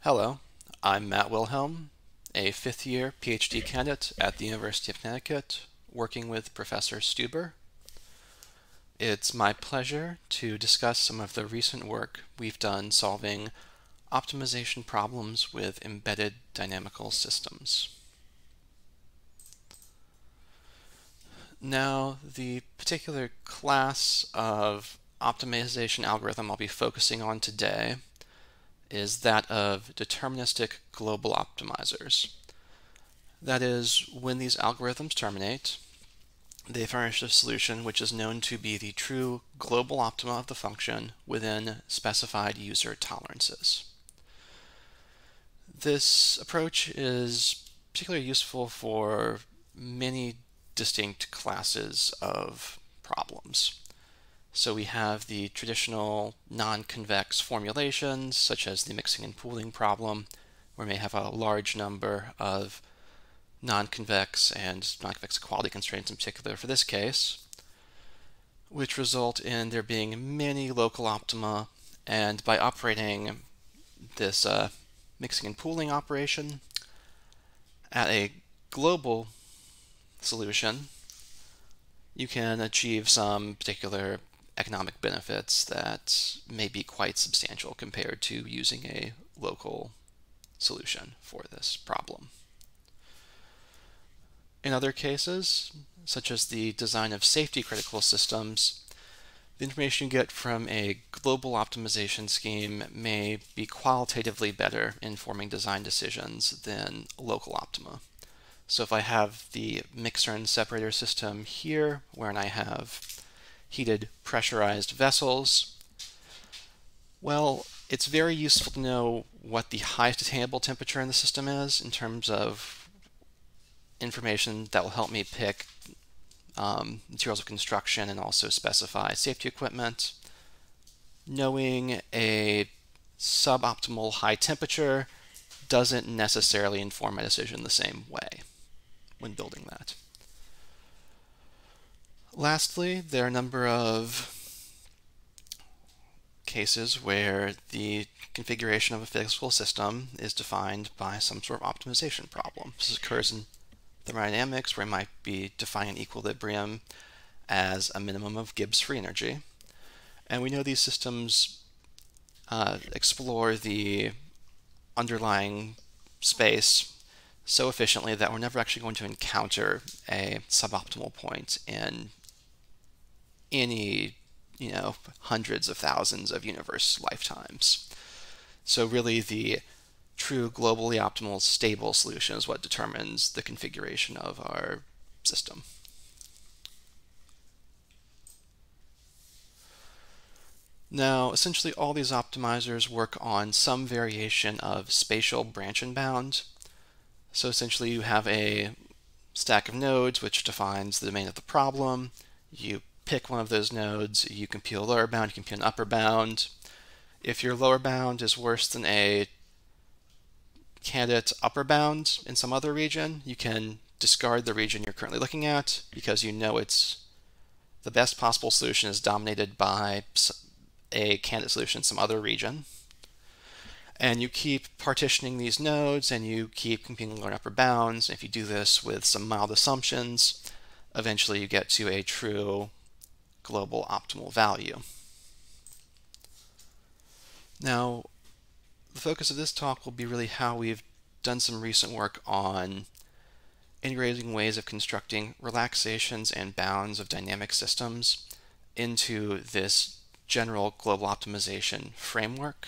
Hello, I'm Matt Wilhelm, a fifth-year PhD candidate at the University of Connecticut, working with Professor Stuber. It's my pleasure to discuss some of the recent work we've done solving optimization problems with embedded dynamical systems. Now, the particular class of optimization algorithm I'll be focusing on today is that of deterministic global optimizers. That is, when these algorithms terminate, they furnish a solution which is known to be the true global optima of the function within specified user tolerances. This approach is particularly useful for many distinct classes of problems. So we have the traditional non-convex formulations, such as the mixing and pooling problem, where we may have a large number of non-convex and non-convex equality constraints in particular for this case, which result in there being many local optima. And by operating this mixing and pooling operation at a global solution, you can achieve some particular economic benefits that may be quite substantial compared to using a local solution for this problem. In other cases, such as the design of safety critical systems, the information you get from a global optimization scheme may be qualitatively better in forming design decisions than local optima. So if I have the mixer and separator system here, wherein I have heated pressurized vessels, well, it's very useful to know what the highest attainable temperature in the system is in terms of information that will help me pick materials of construction and also specify safety equipment. Knowing a suboptimal high temperature doesn't necessarily inform my decision the same way when building that. Lastly, there are a number of cases where the configuration of a physical system is defined by some sort of optimization problem. This occurs in thermodynamics, where I might be defining equilibrium as a minimum of Gibbs free energy. And we know these systems explore the underlying space so efficiently that we're never actually going to encounter a suboptimal point in any, hundreds of thousands of universe lifetimes. So really the true globally optimal stable solution is what determines the configuration of our system. Now, essentially all these optimizers work on some variation of spatial branch and bound. So essentially you have a stack of nodes which defines the domain of the problem. You pick one of those nodes, you compute a lower bound, you compute an upper bound. If your lower bound is worse than a candidate's upper bound in some other region, you can discard the region you're currently looking at because you know the best possible solution is dominated by a candidate solution in some other region. And you keep partitioning these nodes and you keep computing lower and upper bounds. If you do this with some mild assumptions, eventually you get to a true global optimal value. Now, the focus of this talk will be really how we've done some recent work on integrating ways of constructing relaxations and bounds of dynamic systems into this general global optimization framework.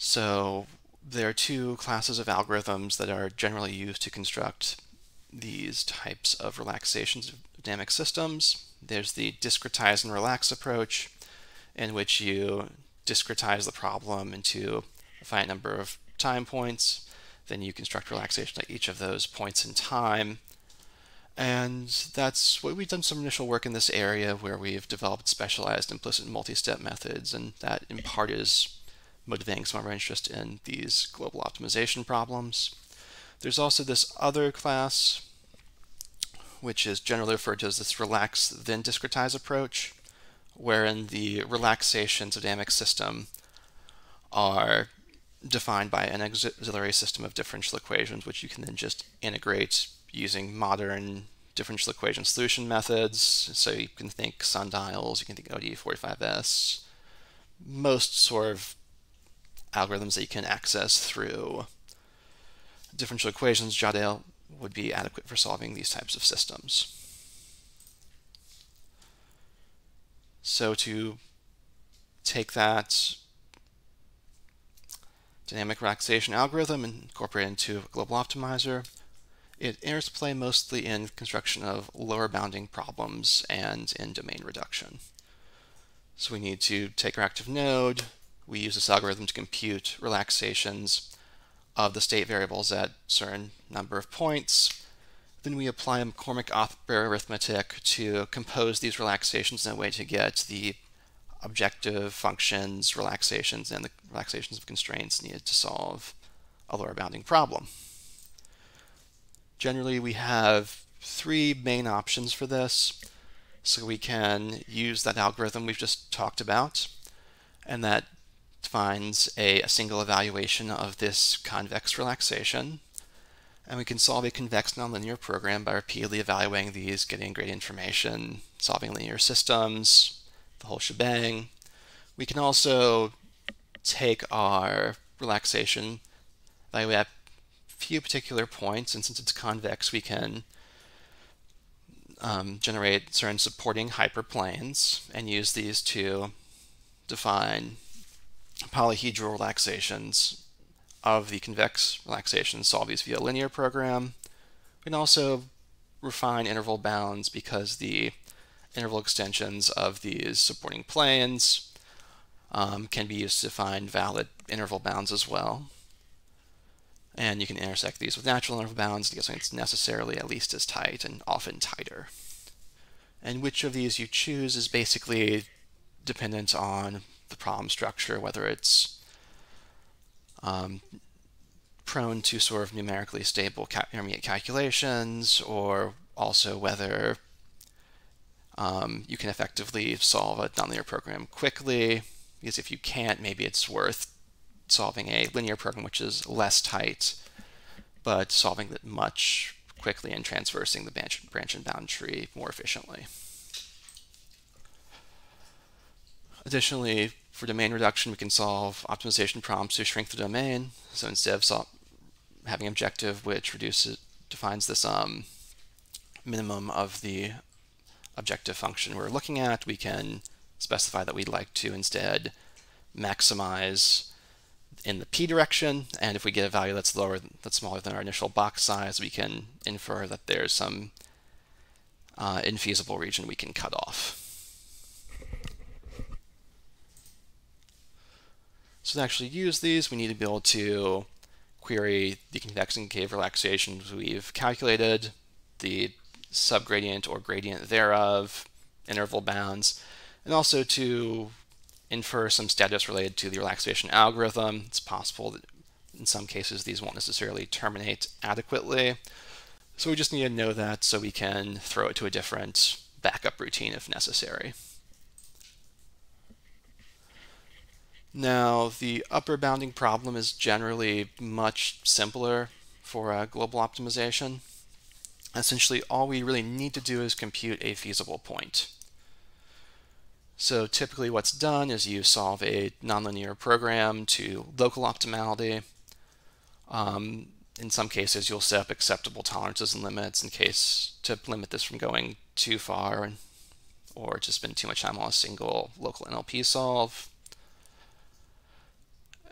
So there are two classes of algorithms that are generally used to construct these types of relaxations of dynamic systems. There's the discretize and relax approach, in which you discretize the problem into a finite number of time points. Then you construct relaxation at each of those points in time. And that's what we've done some initial work in this area where we've developed specialized implicit multi-step methods, and that in part is motivating some of our interest in these global optimization problems. There's also this other class which is generally referred to as this relax then discretize approach, wherein the relaxations of dynamic system are defined by an auxiliary system of differential equations, which you can then just integrate using modern differential equation solution methods. So you can think sundials, you can think ODE45s, most sort of algorithms that you can access through differential equations, Jodl, would be adequate for solving these types of systems. So to take that dynamic relaxation algorithm and incorporate it into a global optimizer, it enters play mostly in construction of lower bounding problems and in domain reduction. So we need to take our active node. We use this algorithm to compute relaxations of the state variables at a certain number of points. Then we apply McCormick-Opler arithmetic to compose these relaxations in a way to get the objective functions, relaxations, and the relaxations of constraints needed to solve a lower bounding problem. Generally, we have three main options for this. So we can use that algorithm we've just talked about, and that defines a single evaluation of this convex relaxation. And we can solve a convex nonlinear program by repeatedly evaluating these, getting great information, solving linear systems, the whole shebang. We can also take our relaxation, evaluate at few particular points, and since it's convex, we can generate certain supporting hyperplanes and use these to define polyhedral relaxations of the convex relaxation, solve these via linear program. We can also refine interval bounds because the interval extensions of these supporting planes can be used to define valid interval bounds as well. And you can intersect these with natural interval bounds to get something that's necessarily at least as tight and often tighter. And which of these you choose is basically dependent on the problem structure, whether it's prone to sort of numerically stable intermediate calculations, or also whether you can effectively solve a nonlinear program quickly, because if you can't, maybe it's worth solving a linear program which is less tight, but solving it much quickly and transversing the branch and bound tree more efficiently. Additionally, for domain reduction, we can solve optimization problems to shrink the domain. So instead of having objective, which defines this minimum of the objective function we're looking at, we can specify that we'd like to instead maximize in the p direction, and if we get a value that's lower, that's smaller than our initial box size, we can infer that there's some infeasible region we can cut off. So to actually use these, we need to be able to query the convex and concave relaxations we've calculated, the subgradient or gradient thereof, interval bounds, and also to infer some status related to the relaxation algorithm. It's possible that in some cases these won't necessarily terminate adequately. So we just need to know that so we can throw it to a different backup routine if necessary. Now, the upper bounding problem is generally much simpler for global optimization. Essentially, all we really need to do is compute a feasible point. So typically what's done is you solve a nonlinear program to local optimality. In some cases, you'll set up acceptable tolerances and limits in case to limit this from going too far or to spend too much time on a single local NLP solve.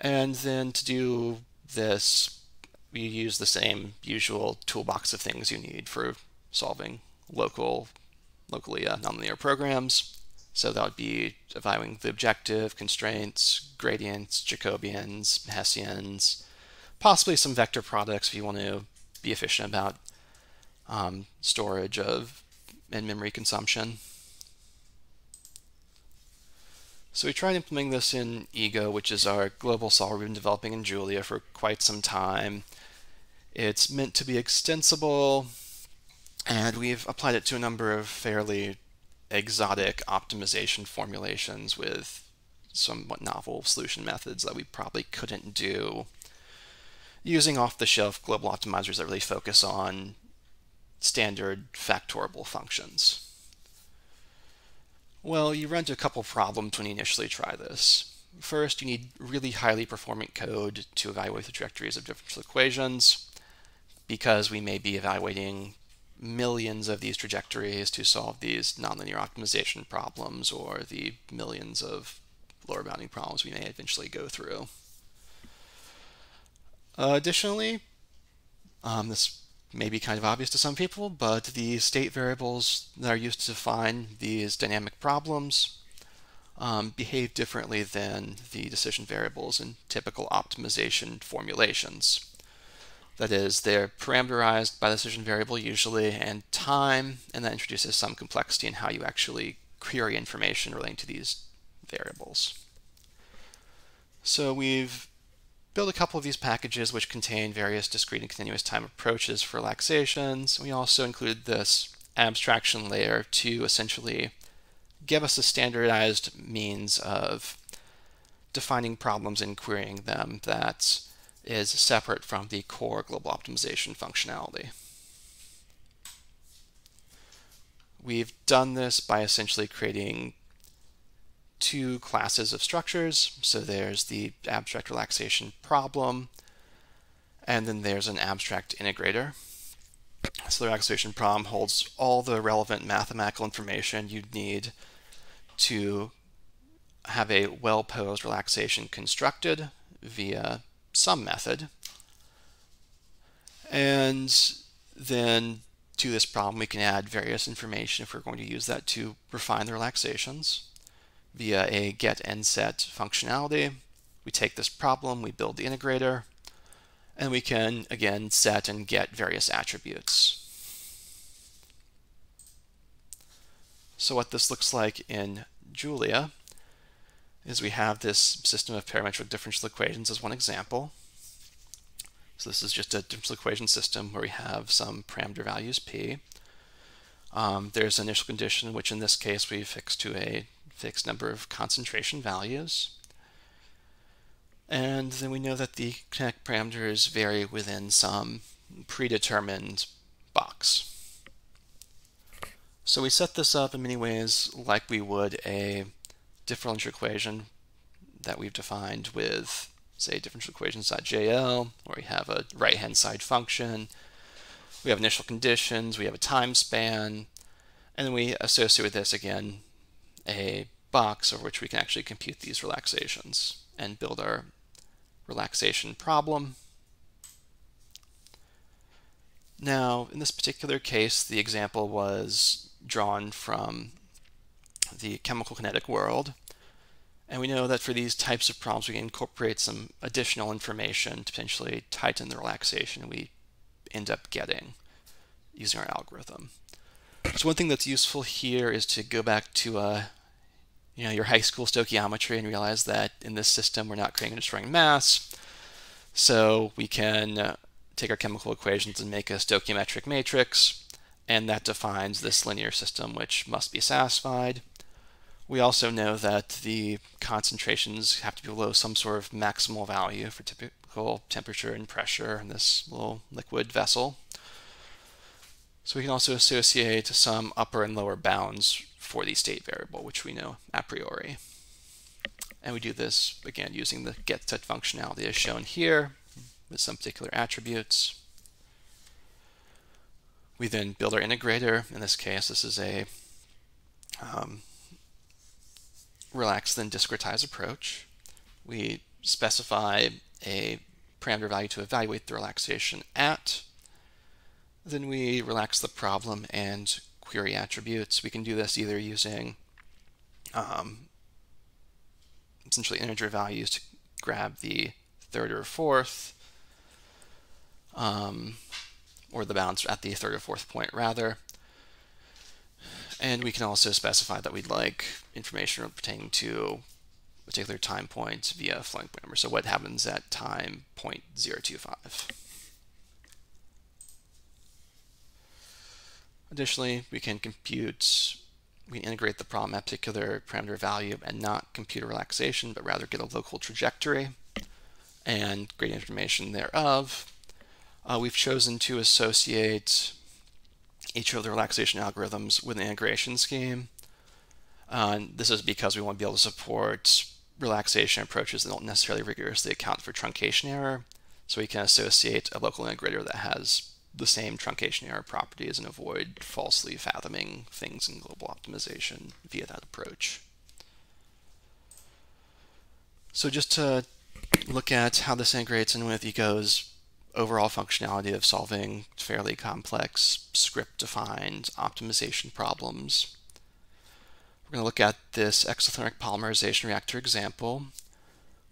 And then to do this, you use the same usual toolbox of things you need for solving locally nonlinear programs. So that would be evaluating the objective, constraints, gradients, Jacobians, Hessians, possibly some vector products if you want to be efficient about storage of and memory consumption. So we tried implementing this in EAGO, which is our global solver we've been developing in Julia for quite some time. It's meant to be extensible. And we've applied it to a number of fairly exotic optimization formulations with somewhat novel solution methods that we probably couldn't do using off-the-shelf global optimizers that really focus on standard factorable functions. Well, you run into a couple problems when you initially try this. First, you need really highly performant code to evaluate the trajectories of differential equations, because we may be evaluating millions of these trajectories to solve these nonlinear optimization problems or the millions of lower bounding problems we may eventually go through. Additionally, this may be kind of obvious to some people, but the state variables that are used to define these dynamic problems behave differently than the decision variables in typical optimization formulations. That is, they're parameterized by the decision variable usually and time, and that introduces some complexity in how you actually query information relating to these variables. So we've built a couple of these packages which contain various discrete and continuous time approaches for relaxations. We also included this abstraction layer to essentially give us a standardized means of defining problems and querying them that is separate from the core global optimization functionality. We've done this by essentially creating two classes of structures. So there's the abstract relaxation problem, and then there's an abstract integrator. So the relaxation problem holds all the relevant mathematical information you'd need to have a well-posed relaxation constructed via some method. And then to this problem, we can add various information if we're going to use that to refine the relaxations. Via a get and set functionality, we take this problem, we build the integrator, and we can, again, set and get various attributes. So what this looks like in Julia is we have this system of parametric differential equations as one example. So this is just a differential equation system where we have some parameter values p. There's an initial condition, which in this case we fix to a fixed number of concentration values. And then we know that the connect parameters vary within some predetermined box. So we set this up in many ways like we would a differential equation that we've defined with, say, differential equations.jl, where we have a right-hand side function, we have initial conditions, we have a time span, and then we associate with this, again, a box over which we can actually compute these relaxations and build our relaxation problem. Now, in this particular case, the example was drawn from the chemical kinetic world. And we know that for these types of problems, we incorporate some additional information to potentially tighten the relaxation we end up getting using our algorithm. So one thing that's useful here is to go back to your high school stoichiometry and realize that in this system we're not creating and destroying mass. So we can take our chemical equations and make a stoichiometric matrix, and that defines this linear system which must be satisfied. We also know that the concentrations have to be below some sort of maximal value for typical temperature and pressure in this little liquid vessel. So we can also associate some upper and lower bounds for the state variable, which we know a priori. And we do this, again, using the getSet functionality as shown here with some particular attributes. We then build our integrator. In this case, this is a relax then discretize approach. We specify a parameter value to evaluate the relaxation at. Then we relax the problem and query attributes. We can do this either using essentially integer values to grab the third or fourth, or the bounds at the third or fourth point, rather. And we can also specify that we'd like information pertaining to a particular time point via a flank point number. So what happens at time point 0.025? Additionally, we can integrate the problem at a particular parameter value and not compute a relaxation, but rather get a local trajectory and gradient information thereof. We've chosen to associate each of the relaxation algorithms with an integration scheme. This is because we want to be able to support relaxation approaches that don't necessarily rigorously account for truncation error. So we can associate a local integrator that has the same truncation error properties and avoid falsely fathoming things in global optimization via that approach. So just to look at how this integrates in with EAGO's overall functionality of solving fairly complex script-defined optimization problems, we're going to look at this exothermic polymerization reactor example,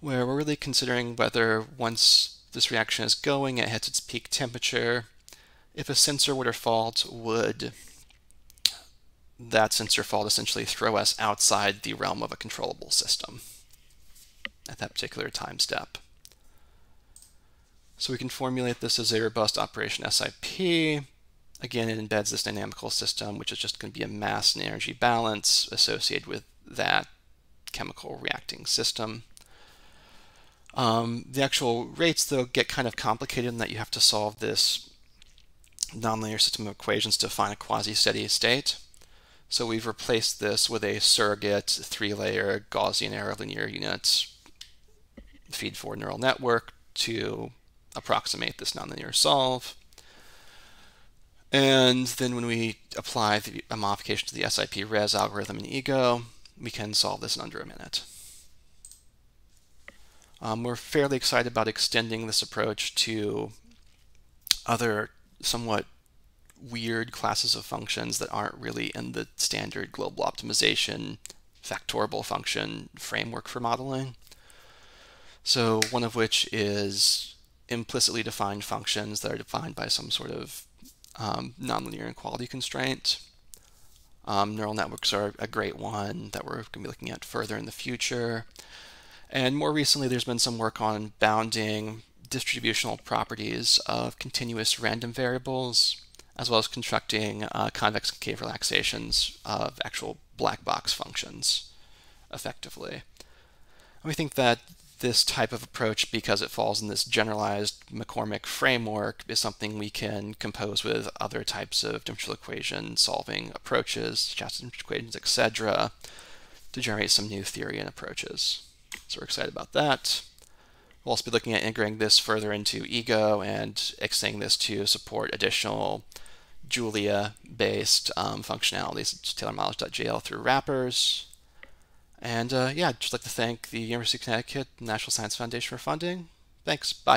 where we're really considering whether once this reaction is going, it hits its peak temperature, if a sensor were to fault, would that sensor fault essentially throw us outside the realm of a controllable system at that particular time step? So we can formulate this as a robust operation SIP. Again, it embeds this dynamical system, which is just going to be a mass and energy balance associated with that chemical reacting system. The actual rates, though, get kind of complicated in that you have to solve this nonlinear system of equations to find a quasi-steady state. So we've replaced this with a surrogate three-layer Gaussian error linear unit feed-forward neural network to approximate this nonlinear solve. And then when we apply a modification to the SIP res algorithm in EAGO, we can solve this in under a minute. We're fairly excited about extending this approach to other somewhat weird classes of functions that aren't really in the standard global optimization factorable function framework for modeling. So one of which is implicitly defined functions that are defined by some sort of nonlinear inequality constraint. Neural networks are a great one that we're going to be looking at further in the future. And more recently, there's been some work on bounding distributional properties of continuous random variables, as well as constructing convex and concave relaxations of actual black box functions, effectively. And we think that this type of approach, because it falls in this generalized McCormick framework, is something we can compose with other types of differential equation solving approaches, such as differential equations, etc., to generate some new theory and approaches. So we're excited about that. We'll also be looking at integrating this further into EAGO and extending this to support additional Julia-based functionalities, TaylorModels.jl through wrappers. And yeah, I'd just like to thank the University of Connecticut National Science Foundation for funding. Thanks. Bye.